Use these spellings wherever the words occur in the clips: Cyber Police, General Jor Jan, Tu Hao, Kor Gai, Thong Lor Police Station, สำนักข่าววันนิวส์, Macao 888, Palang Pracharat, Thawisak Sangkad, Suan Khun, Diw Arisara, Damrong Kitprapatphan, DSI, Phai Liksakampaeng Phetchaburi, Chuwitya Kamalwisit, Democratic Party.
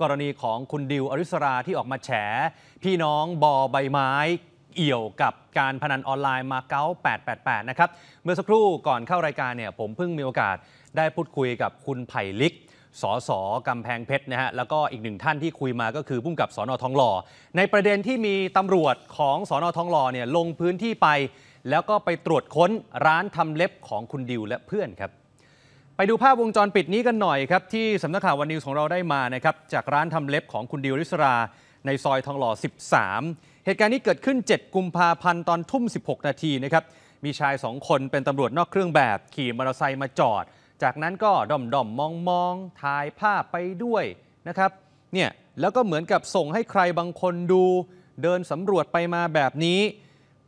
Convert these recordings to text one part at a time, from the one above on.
กรณีของคุณดิวอริสราที่ออกมาแฉพี่น้องบอใบไม้เอี่ยวกับการพนันออนไลน์มาเก๊า888นะครับเมื่อสักครู่ก่อนเข้ารายการเนี่ยผมเพิ่งมีโอกาสได้พูดคุยกับคุณไผ่ลิกสสกำแพงเพชรนะฮะแล้วก็อีกหนึ่งท่านที่คุยมาก็คือผู้กำกับสนทองหล่อในประเด็นที่มีตำรวจของสนทองหล่อเนี่ยลงพื้นที่ไปแล้วก็ไปตรวจค้นร้านทำเล็บของคุณดิวและเพื่อนครับไปดูภาพวงจรปิดนี้กันหน่อยครับที่สำนักข่าววันนิวส์ของเราได้มานะครับจากร้านทำเล็บของคุณดิวอริสราในซอยทองหล่อ13เหตุการณ์นี้เกิดขึ้น7กุมภาพันธ์ตอนทุ่ม16นาทีนะครับมีชาย2คนเป็นตำรวจนอกเครื่องแบบขี่มอเตอร์ไซค์มาจอดจากนั้นก็ด่อมมองถ่ายภาพไปด้วยนะครับเนี่ยแล้วก็เหมือนกับส่งให้ใครบางคนดูเดินสำรวจไปมาแบบนี้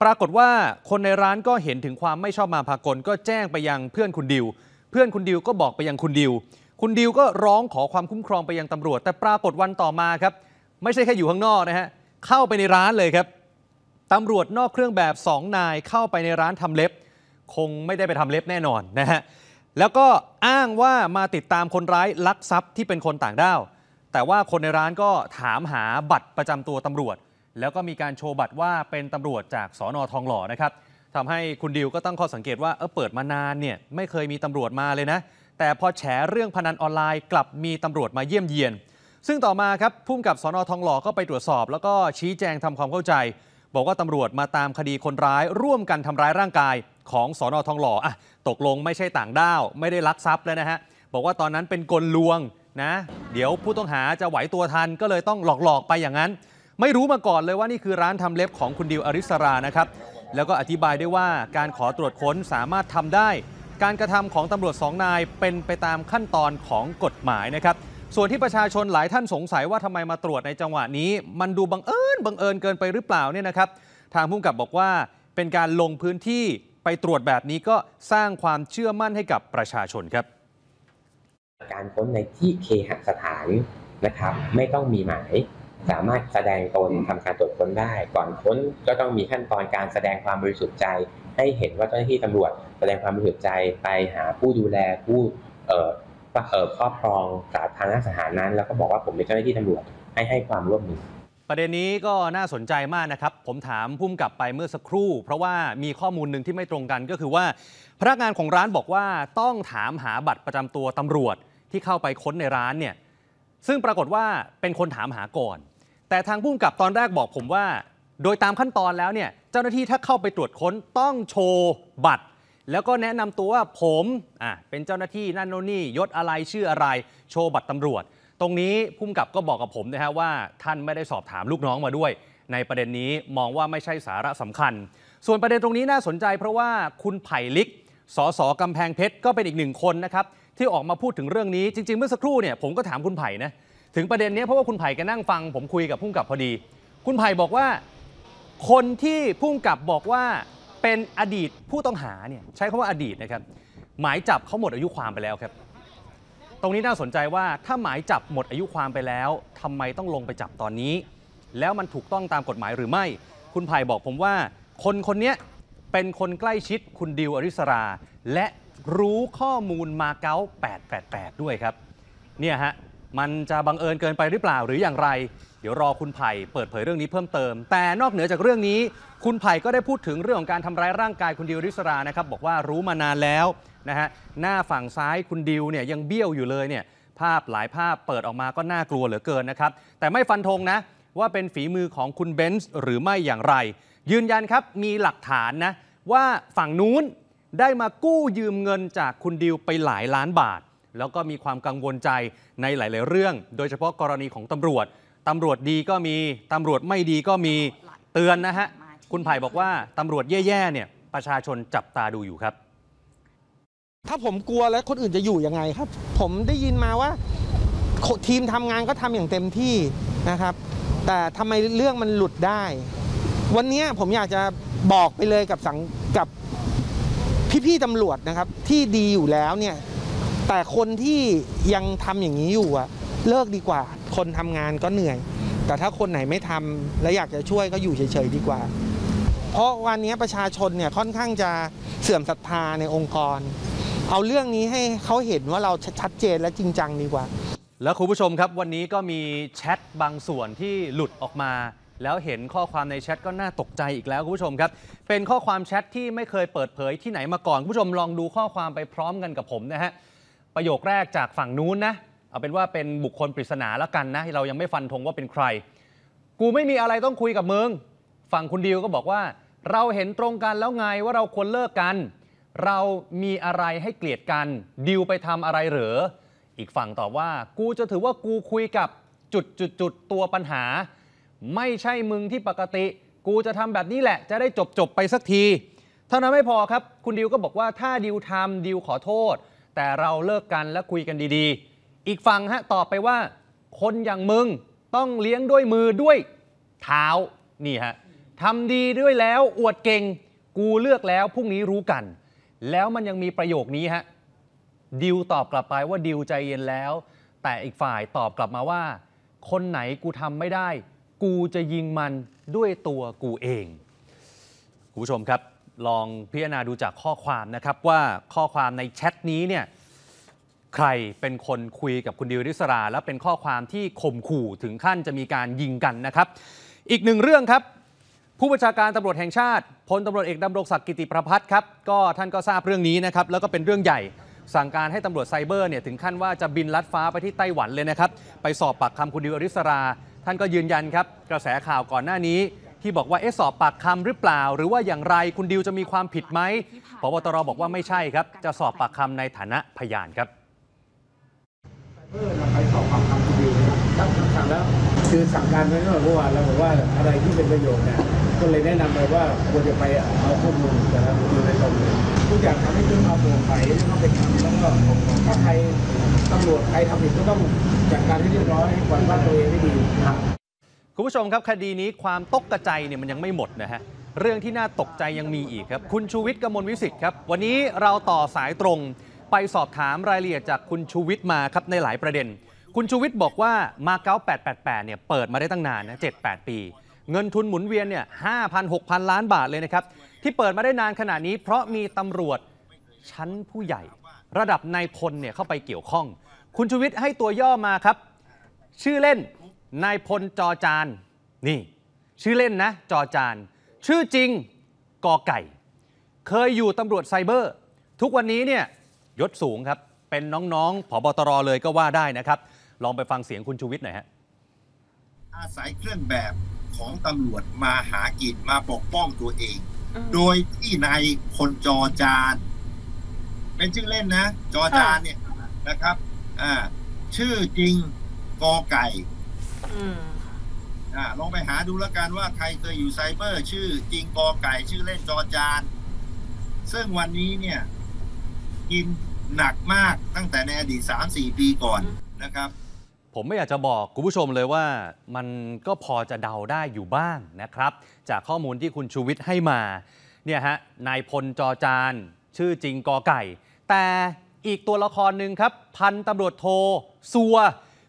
ปรากฏว่าคนในร้านก็เห็นถึงความไม่ชอบมาพากลก็แจ้งไปยังเพื่อนคุณดิวเพื่อนคุณดิวก็บอกไปยังคุณดิวก็ร้องขอความคุ้มครองไปยังตำรวจแต่ปรากฏวันต่อมาครับไม่ใช่แค่อยู่ข้างนอกนะฮะเข้าไปในร้านเลยครับตำรวจนอกเครื่องแบบ2นายเข้าไปในร้านทำเล็บคงไม่ได้ไปทำเล็บแน่นอนนะฮะแล้วก็อ้างว่ามาติดตามคนร้ายลักทรัพย์ที่เป็นคนต่างด้าวแต่ว่าคนในร้านก็ถามหาบัตรประจำตัวตำรวจแล้วก็มีการโชว์บัตรว่าเป็นตำรวจจากสน.ทองหล่อนะครับทำให้คุณดิวก็ตั้งข้อสังเกตว่าเปิดมานานเนี่ยไม่เคยมีตำรวจมาเลยนะแต่พอแฉเรื่องพนันออนไลน์กลับมีตำรวจมาเยี่ยมเยียนซึ่งต่อมาครับผู้กำกับสน.ทองหล่อก็ไปตรวจสอบแล้วก็ชี้แจงทำความเข้าใจบอกว่าตำรวจมาตามคดีคนร้ายร่วมกันทำร้ายร่างกายของสน.ทองหล่อตกลงไม่ใช่ต่างด้าวไม่ได้ลักทรัพย์แล้วนะฮะบอกว่าตอนนั้นเป็นกลลวงนะเดี๋ยวผู้ต้องหาจะไหวตัวทันก็เลยต้องหลอกไปอย่างนั้นไม่รู้มาก่อนเลยว่านี่คือร้านทำเล็บของคุณดิวอริสรานะครับแล้วก็อธิบายได้ว่าการขอตรวจค้นสามารถทำได้การกระทำของตำรวจ2นายเป็นไปตามขั้นตอนของกฎหมายนะครับส่วนที่ประชาชนหลายท่านสงสัยว่าทำไมมาตรวจในจังหวะนี้มันดูบังเอิญเกินไปหรือเปล่าเนี่ยนะครับทางผู้กำกับบอกว่าเป็นการลงพื้นที่ไปตรวจแบบนี้ก็สร้างความเชื่อมั่นให้กับประชาชนครับการค้นในที่เคหสถานนะครับไม่ต้องมีหมายสามารถแสดงตนทำการตรวจค้นได้ก่อนค้นก็ต้องมีขั้นตอนการแสดงความบริสุทธิ์ใจให้เห็นว่าเจ้าหน้าที่ตำรวจแสดงความบริสุทธิ์ใจไปหาผู้ดูแลผู้ครอบครองสาธารณสถานนั้นแล้วก็บอกว่าผมเป็นเจ้าหน้าที่ตำรวจให้ความร่วมมือประเด็นนี้ก็น่าสนใจมากนะครับผมถามผู้กำกับไปเมื่อสักครู่เพราะว่ามีข้อมูลหนึ่งที่ไม่ตรงกันก็คือว่าพนักงานของร้านบอกว่าต้องถามหาบัตรประจำตัวตำรวจที่เข้าไปค้นในร้านเนี่ยซึ่งปรากฏว่าเป็นคนถามหาก่อนแต่ทางผู้กำกับตอนแรกบอกผมว่าโดยตามขั้นตอนแล้วเนี่ยเจ้าหน้าที่ถ้าเข้าไปตรวจค้นต้องโชว์บัตรแล้วก็แนะนำตัวว่าผมเป็นเจ้าหน้าที่นั่นโน่นนี่ยศอะไรชื่ออะไรโชว์บัตรตำรวจตรงนี้ผู้กำกับก็บอกกับผมนะฮะว่าท่านไม่ได้สอบถามลูกน้องมาด้วยในประเด็นนี้มองว่าไม่ใช่สาระสำคัญส่วนประเด็นตรงนี้น่าสนใจเพราะว่าคุณไผ่ลิกสสกำแพงเพชรก็เป็นอีกหนึ่งคนนะครับที่ออกมาพูดถึงเรื่องนี้จริงๆเมื่อสักครู่เนี่ยผมก็ถามคุณไผ่นะถึงประเด็นนี้เพราะว่าคุณไผ่ก็นั่งฟังผมคุยกับผู้กำกับพอดีคุณไผ่บอกว่าคนที่ผู้กำกับบอกว่าเป็นอดีตผู้ต้องหาเนี่ยใช้คำว่าอดีตนะครับหมายจับเขาหมดอายุความไปแล้วครับตรงนี้น่าสนใจว่าถ้าหมายจับหมดอายุความไปแล้วทำไมต้องลงไปจับตอนนี้แล้วมันถูกต้องตามกฎหมายหรือไม่คุณไผ่บอกผมว่าคนนี้เป็นคนใกล้ชิดคุณดิวอริสราและรู้ข้อมูลมาเก๊า888ด้วยครับเนี่ยฮะมันจะบังเอิญเกินไปหรือเปล่าหรืออย่างไรเดี๋ยวรอคุณไผ่เปิดเผยเรื่องนี้เพิ่มเติมแต่นอกเหนือจากเรื่องนี้คุณไผ่ก็ได้พูดถึงเรื่องของการทำร้ายร่างกายคุณดิวอริสรานะครับบอกว่ารู้มานานแล้วนะฮะหน้าฝั่งซ้ายคุณดิวเนี่ยยังเบี้ยวอยู่เลยเนี่ยภาพหลายภาพเปิดออกมาก็น่ากลัวเหลือเกินนะครับแต่ไม่ฟันธงนะว่าเป็นฝีมือของคุณเบนซ์หรือไม่อย่างไรยืนยันครับมีหลักฐานนะว่าฝั่งนู้นได้มากู้ยืมเงินจากคุณดิวไปหลายล้านบาทแล้วก็มีความกังวลใจในหลายๆเรื่องโดยเฉพาะกรณีของตำรวจดีก็มีตำรวจไม่ดีก็มีเตือนนะฮะคุณไผ่บอกว่าตำรวจแย่ๆเนี่ยประชาชนจับตาดูอยู่ครับถ้าผมกลัวแล้วคนอื่นจะอยู่ยังไงครับผมได้ยินมาว่าทีมทำงานก็ทำอย่างเต็มที่นะครับแต่ทำไมเรื่องมันหลุดได้วันนี้ผมอยากจะบอกไปเลยกับพี่ๆตำรวจนะครับที่ดีอยู่แล้วเนี่ยแต่คนที่ยังทำอย่างนี้อยู่เลิกดีกว่าคนทำงานก็เหนื่อยแต่ถ้าคนไหนไม่ทำและอยากจะช่วยก็อยู่เฉยๆดีกว่าเพราะวันนี้ประชาชนเนี่ยค่อนข้างจะเสื่อมศรัทธาในองค์กรเอาเรื่องนี้ให้เขาเห็นว่าเราชัดเจนและจริงจังดีกว่า แล้วคุณผู้ชมครับวันนี้ก็มีแชทบางส่วนที่หลุดออกมาแล้วเห็นข้อความในแชทก็น่าตกใจอีกแล้วคุณผู้ชมครับเป็นข้อความแชทที่ไม่เคยเปิดเผยที่ไหนมาก่อนคุณผู้ชมลองดูข้อความไปพร้อมกันกับผมนะฮะประโยคแรกจากฝั่งนู้นนะเอาเป็นว่าเป็นบุคคลปริศนาแล้วกันนะเรายังไม่ฟันธงว่าเป็นใครกูไม่มีอะไรต้องคุยกับมึงฝั่งคุณดิวก็บอกว่าเราเห็นตรงกันแล้วไงว่าเราควรเลิกกันเรามีอะไรให้เกลียดกันดิวไปทำอะไรเหรออีกฝั่งตอบว่ากูจะถือว่ากูคุยกับจุดตัวปัญหาไม่ใช่มึงที่ปกติกูจะทำแบบนี้แหละจะได้จบไปสักทีเท่านั้นไม่พอครับคุณดิวก็บอกว่าถ้าดิวทำดิวขอโทษแต่เราเลิกกันและคุยกันดีๆอีกฝั่งฮะตอบไปว่าคนอย่างมึงต้องเลี้ยงด้วยมือด้วยเท้านี่ฮะทำดีด้วยแล้วอวดเก่งกูเลือกแล้วพรุ่งนี้รู้กันแล้วมันยังมีประโยคนี้ฮะดิวตอบกลับไปว่าดิวใจเย็นแล้วแต่อีกฝ่ายตอบกลับมาว่าคนไหนกูทำไม่ได้กูจะยิงมันด้วยตัวกูเองคุณผู้ชมครับลองพิจารณาดูจากข้อความนะครับว่าข้อความในแชทนี้เนี่ยใครเป็นคนคุยกับคุณดิวอริสราและเป็นข้อความที่ข่มขู่ถึงขั้นจะมีการยิงกันนะครับอีกหนึ่งเรื่องครับผู้บัญชาการตำรวจแห่งชาติพลตำรวจเอกดำรงศักดิ์กิติประพัฒน์ครับก็ท่านก็ทราบเรื่องนี้นะครับแล้วก็เป็นเรื่องใหญ่สั่งการให้ตำรวจไซเบอร์เนี่ยถึงขั้นว่าจะบินลัดฟ้าไปที่ไต้หวันเลยนะครับไปสอบปากคำคุณดิวอริสราท่านก็ยืนยันครับกระแสข่าวก่อนหน้านี้ที่บอกว่าสอบปากคำหรือเปล่าหรือว่าอย่างไรคุณดิวจะมีความผิดไหมผบ.ตร.บอกว่าไม่ใช่ครับจะสอบปากคำในฐานะพยานครับไปสอบปากคำคุณดิวครับสั่งแล้วคือสั่งการไว้ตั้งแต่เมื่อวานแล้วบอกว่าอะไรที่เป็นประโยชน์เนี่ยก็เลยแนะนำไปว่าควรจะไปเอาข้อมูลแต่ละคนในตรงนี้ทุกอย่างทำให้ขึ้นความโปร่งใสต้องเป็นธรรมต้องถ้าใครตำรวจใครทำผิดก็ต้องจัดการให้เรียบร้อยก่อนว่าตัวเองไม่ดีครับคุณผู้ชมครับคดีนี้ความตกกระใจเนี่ยมันยังไม่หมดนะฮะเรื่องที่น่าตกใจยังมีอีกครับคุณชูวิทย์กมลวิสิทธิ์ครับวันนี้เราต่อสายตรงไปสอบถามรายละเอียดจากคุณชูวิทย์มาครับในหลายประเด็นคุณชูวิทย์บอกว่ามาเก๊า888เนี่ยเปิดมาได้ตั้งนานนะ7-8 ปีเงินทุนหมุนเวียนเนี่ย 5,000-6,000 ล้านบาทเลยนะครับที่เปิดมาได้นานขนาดนี้เพราะมีตำรวจชั้นผู้ใหญ่ระดับนายพลเนี่ยเข้าไปเกี่ยวข้องคุณชูวิทย์ให้ตัวย่อมาครับชื่อเล่นนายพลจอจานนี่ชื่อเล่นนะจอจานชื่อจริงกอไก่เคยอยู่ตำรวจไซเบอร์ทุกวันนี้เนี่ยยศสูงครับเป็นน้องๆผบ.ตร.เลยก็ว่าได้นะครับลองไปฟังเสียงคุณชูวิทย์หน่อยฮะอาศัยเครื่องแบบของตำรวจมาหากินมาปกป้องตัวเองโดยที่นายพลจอจานเป็นชื่อเล่นนะจอจานเนี่ยนะครับชื่อจริงกอไก่ลองไปหาดูแล้วกันว่าใครเคยอยู่ไซเบอร์ชื่อจริงกอไก่ชื่อเล่นจอจานซึ่งวันนี้เนี่ยกินหนักมากตั้งแต่ในอดีต 3-4 ปีก่อนนะครับผมไม่อยากจะบอกคุณผู้ชมเลยว่ามันก็พอจะเดาได้อยู่บ้างนะครับจากข้อมูลที่คุณชูวิทย์ให้มาเนี่ยฮะนายพลจอจานชื่อจริงกอไก่แต่อีกตัวละครหนึ่งครับพันตำรวจโทสัว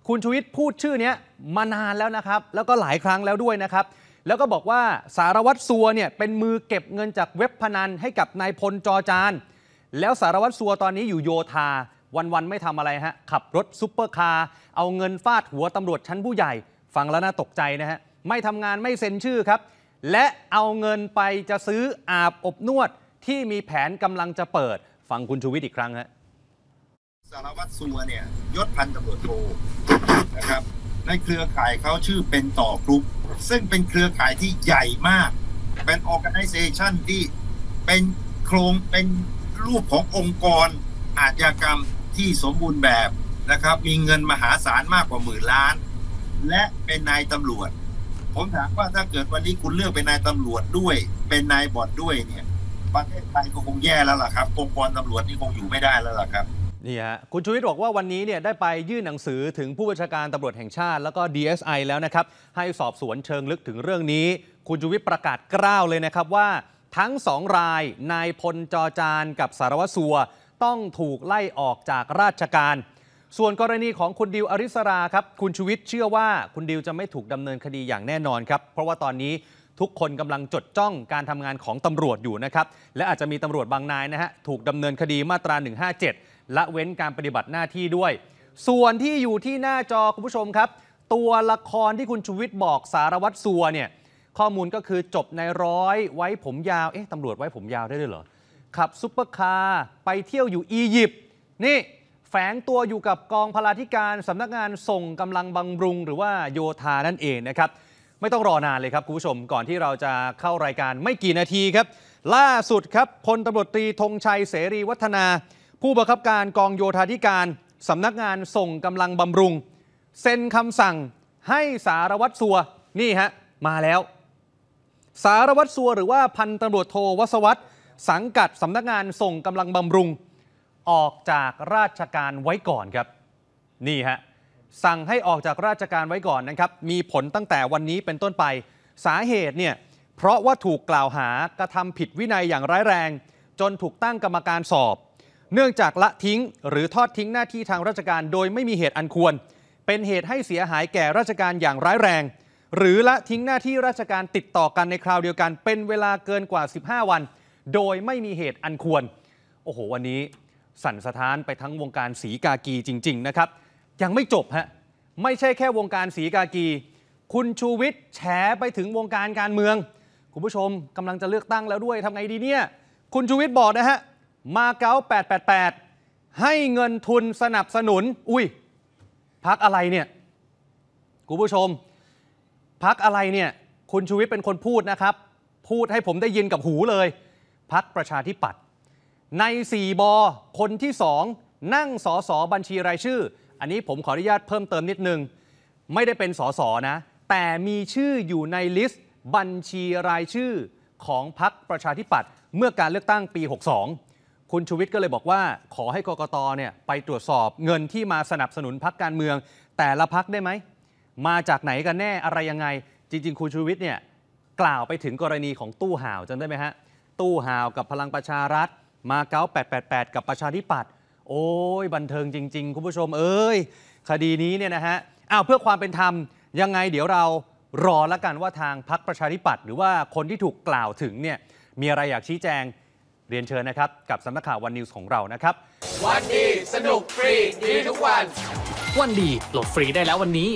คุณชูวิทย์พูดชื่อนี้มานานแล้วนะครับแล้วก็หลายครั้งแล้วด้วยนะครับแล้วก็บอกว่าสารวัตรสัวเนี่ยเป็นมือเก็บเงินจากเว็บพนันให้กับนายพลจอจานแล้วสารวัตรสัวตอนนี้อยู่โยธาวันๆไม่ทำอะไรฮะขับรถซุปเปอร์คาร์เอาเงินฟาดหัวตำรวจชั้นผู้ใหญ่ฟังแล้วน่าตกใจนะฮะไม่ทำงานไม่เซ็นชื่อครับและเอาเงินไปจะซื้ออาบอบนวดที่มีแผนกำลังจะเปิดฟังคุณชูวิทย์อีกครั้งฮะสารวัตรสัวเนี่ยยศพันตำรวจโทนะครับในเครือข่ายเขาชื่อเป็นต่อกรุ๊ปซึ่งเป็นเครือข่ายที่ใหญ่มากเป็นออร์แกไนเซชันที่เป็นโครงเป็นรูปขององค์กรอาชญากรรมที่สมบูรณ์แบบนะครับมีเงินมหาศาลมากกว่า10,000 ล้านและเป็นนายตำรวจผมถามว่าถ้าเกิดวันนี้คุณเลือกเป็นนายตำรวจด้วยเป็นนายบอร์ดด้วยเนี่ยประเทศไทยก็คงแย่แล้วล่ะครับองค์กรตำรวจนี่คงอยู่ไม่ได้แล้วล่ะครับนี่ฮะคุณชูวิทย์บอกว่าวันนี้เนี่ยได้ไปยื่นหนังสือถึงผู้บัญชาการตำรวจแห่งชาติแล้วก็ DSI แล้วนะครับให้สอบสวนเชิงลึกถึงเรื่องนี้คุณชูวิทย์ประกาศกล้าวเลยนะครับว่าทั้ง2 รายนายพลจอจานกับสารวัตรสัวต้องถูกไล่ออกจากราชการส่วนกรณีของคุณดิวอริสราครับคุณชูวิทย์เชื่อว่าคุณดิวจะไม่ถูกดำเนินคดีอย่างแน่นอนครับเพราะว่าตอนนี้ทุกคนกำลังจดจ้องการทำงานของตำรวจอยู่นะครับและอาจจะมีตำรวจบางนายนะฮะถูกดำเนินคดีมาตรา 157ละเว้นการปฏิบัติหน้าที่ด้วย ส่วนที่อยู่ที่หน้าจอคุณผู้ชมครับตัวละครที่คุณชูวิทย์บอกสารวัตรสัวเนี่ยข้อมูลก็คือจบในร้อยไว้ผมยาวตำรวจไว้ผมยาวได้ด้วยเหรอขับซุปเปอร์คาร์ไปเที่ยวอยู่อียิปต์นี่แฝงตัวอยู่กับกองพลาธิการสำนักงานส่งกำลังบำรุงหรือว่าโยธานั่นเองนะครับไม่ต้องรอนานเลยครับคุณผู้ชมก่อนที่เราจะเข้ารายการไม่กี่นาทีครับล่าสุดครับพลตำรวจตรีธงชัยเสรีวัฒนาผู้บังคับการกองโยธาธิการสำนักงานส่งกำลังบำรุงเซ็นคำสั่งให้สารวัตรสัวนี่ฮะมาแล้วสารวัตรสัวหรือว่าพันตำรวจโทวสวัสดิ์สังกัดสำนักงานส่งกำลังบำรุงออกจากราชการไว้ก่อนครับนี่ฮะสั่งให้ออกจากราชการไว้ก่อนนะครับมีผลตั้งแต่วันนี้เป็นต้นไปสาเหตุเนี่ยเพราะว่าถูกกล่าวหากระทำผิดวินัยอย่างร้ายแรงจนถูกตั้งกรรมการสอบเนื่องจากละทิ้งหรือทอดทิ้งหน้าที่ทางราชการโดยไม่มีเหตุอันควรเป็นเหตุให้เสียหายแก่ราชการอย่างร้ายแรงหรือละทิ้งหน้าที่ราชการติดต่อกันในคราวเดียวกันเป็นเวลาเกินกว่า15วันโดยไม่มีเหตุอันควรโอ้โหวันนี้สั่นสะท้านไปทั้งวงการสีกากีจริงๆนะครับยังไม่จบฮะไม่ใช่แค่วงการสีกากีคุณชูวิทย์แฉไปถึงวงการการเมืองคุณผู้ชมกำลังจะเลือกตั้งแล้วด้วยทำไงดีเนี่ยคุณชูวิทย์บอกนะฮะมาเก๊า888ให้เงินทุนสนับสนุนพรรคอะไรเนี่ยคุณผู้ชมพรรคอะไรเนี่ยคุณชูวิทย์เป็นคนพูดนะครับพูดให้ผมได้ยินกับหูเลยพรรคประชาธิปัตย์ใน4บคนที่2นั่งสสบัญชีรายชื่ออันนี้ผมขออนุญาตเพิ่มเติมนิดนึงไม่ได้เป็นสสนะแต่มีชื่ออยู่ในลิสต์บัญชีรายชื่อของพรรคประชาธิปัตย์เมื่อการเลือกตั้งปี62คุณชูวิทย์ก็เลยบอกว่าขอให้กกต.เนี่ยไปตรวจสอบเงินที่มาสนับสนุนพรรคการเมืองแต่ละพรรคได้ไหมมาจากไหนกันแน่อะไรยังไงจริงๆคุณชูวิทย์เนี่ยกล่าวไปถึงกรณีของตู้ห่าวจำได้ไหมฮะตู้ห่าวกับพลังประชารัฐมาเก๊า888กับประชาธิปัตย์โอ้ยบันเทิงจริงๆคุณผู้ชมเอ้ยคดีนี้เนี่ยนะฮะเพื่อความเป็นธรรมยังไงเดี๋ยวเรารอละกันว่าทางพรรคประชาธิปัตย์หรือว่าคนที่ถูกกล่าวถึงเนี่ยมีอะไรอยากชี้แจงเรียนเชิญนะครับกับสำนักข่าววันนิวส์ของเรานะครับวันดีสนุกฟรีดีทุกวันวันดีโหลดฟรีได้แล้ววันนี้